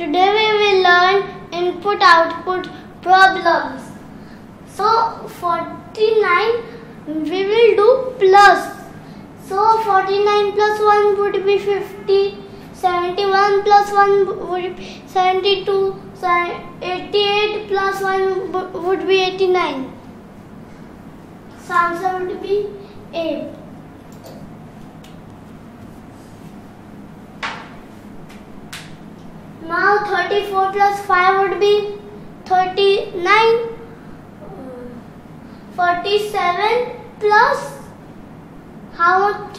Today we will learn input-output problems. So 49 we will do plus. So 49 plus 1 would be 50, 71 plus 1 would be 72, 88 plus 1 would be 89. So answer would be A. Now 34 plus 5 would be 39, 47 plus, how much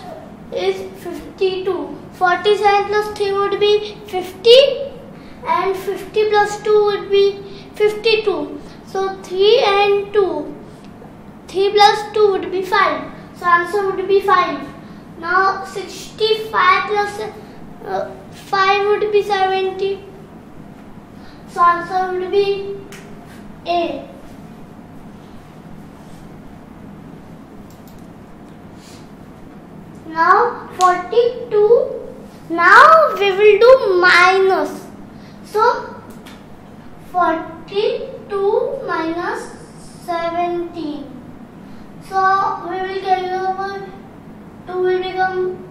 is 52, 47 plus 3 would be 50 and 50 plus 2 would be 52. So 3 and 2, 3 plus 2 would be 5, so answer would be 5. Now 65 plus 5 would be 70, so answer would be A. Now 42, now we will do minus. So 42 minus 17, so we will carry over 2 will become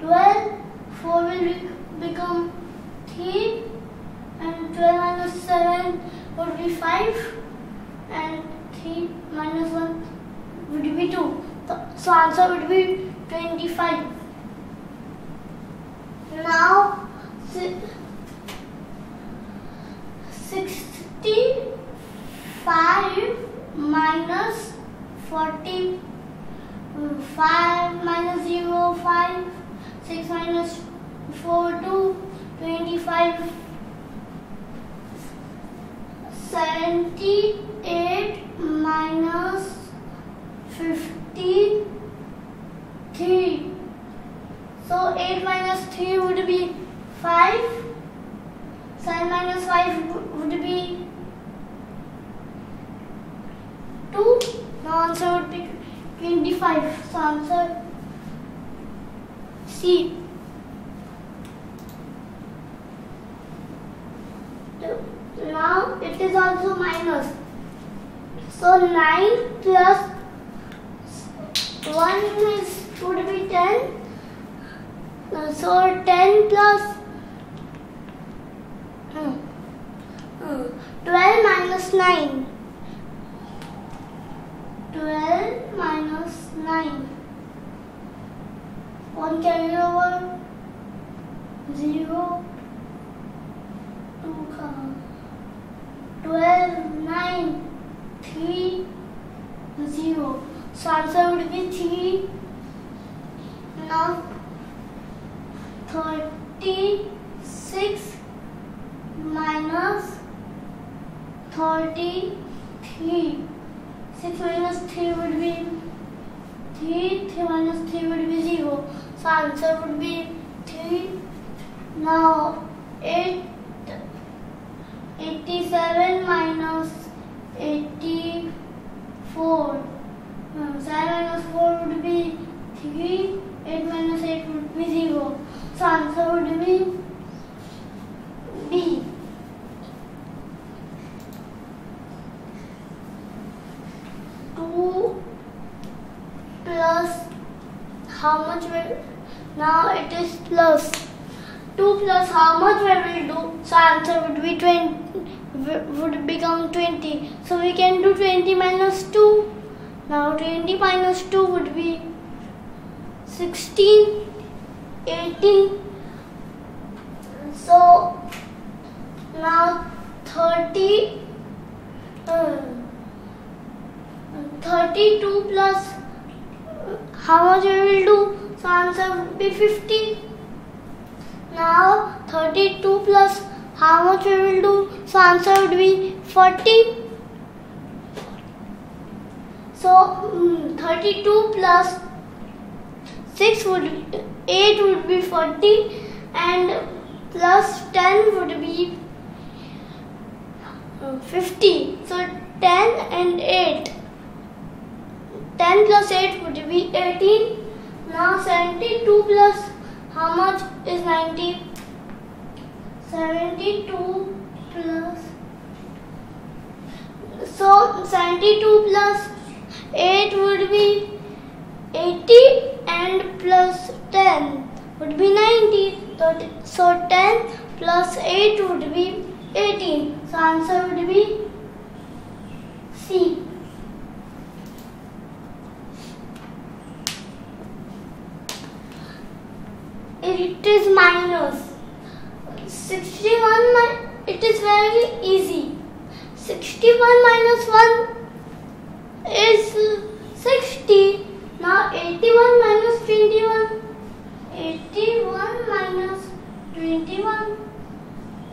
12, 4 will become 3 and 12 minus 7 would be 5 and 3 minus 1 would be 2. So answer would be 25. Now 65 minus 45 minus 0, 5. 6 minus 4, 2, 25, 78 minus 53. So 8 minus 3 would be 5, 7 minus 5 would be 2. Now answer would be 25. So answer C. Now it is also minus. So 9 plus 1 would be 10. So 10 plus 12 minus 9. 12 minus 9. 1 carry over 0, 2 come 12, 9, 3, 0. So answer would be 3. Now 36 minus 33. 6 minus 3 would be 3, 3 minus 3 would be 0. So answer would be 3. Now 87 minus 84. 7 minus 4 would be 3. 8 minus 8 would be 0. So answer would be B. Plus, how much will, now it is plus 2 plus how much we will do, so answer would be 20, would become 20. So we can do 20 minus 2. Now 20 minus 2 would be 16, 18. So now 32 plus how much we will do? So answer would be 50. Now 32 plus how much we will do? So answer would be 40. So 32 plus 6 would be 8 would be 40 and plus 10 would be 50. So 10 and 8. 10 plus 8 would be 18. Now 72 plus how much is 90? 72 plus, so 72 plus 8 would be 80 and plus 10 would be 90. So 10 plus 8 would be 18. So answer would be C. It is minus 61. It is very easy. 61 minus 1 is 60. Now 81 minus 21. 81 minus 21.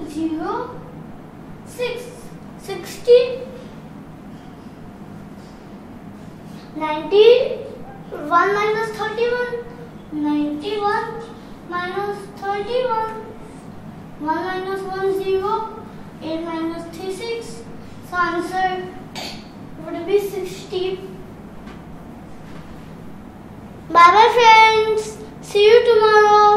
0. 6. 60. 91 minus 31. 91 minus 31. 1 minus 1, 0. 8 minus 3, 6. So answer would be 60. Bye bye friends. See you tomorrow.